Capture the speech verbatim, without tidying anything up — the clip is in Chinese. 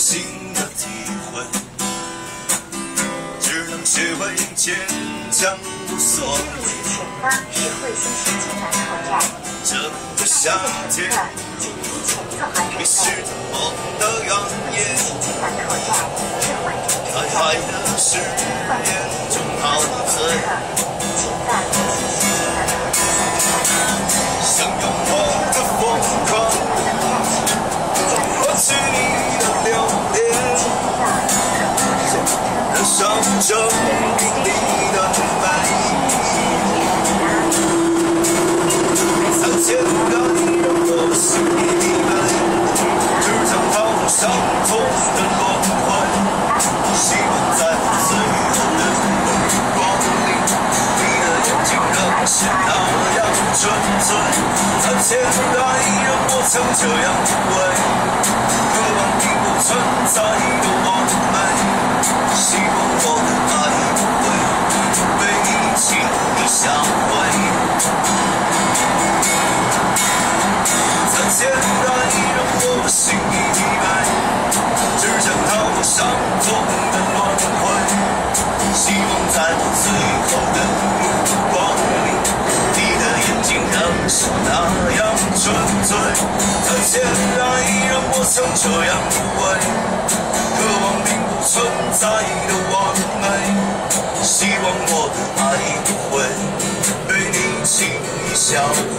新的体会，只能学会坚强，无所谓。前方是惠新市区南口站，整个夏天，请依前侧航站走。惠新市区南口站是惠州车站，换乘乘客请在惠新市区南口站下车。 是你的留恋，燃烧着你的白衣，再见到你的我是意外，只想逃过伤痛的轮回，希望在自由的光里，你的眼睛仍是那样纯粹，再见到你让我曾这样无畏。 存在的完美，希望我的爱不会被你轻易销毁。再见到你让我心已疲惫，只想逃过伤痛的轮回。希望在我最后的目光里，你的眼睛仍是那样纯粹。再见到你让我曾这样无畏。 渴望并不存在的完美，希望我的爱不会被你轻易销毁。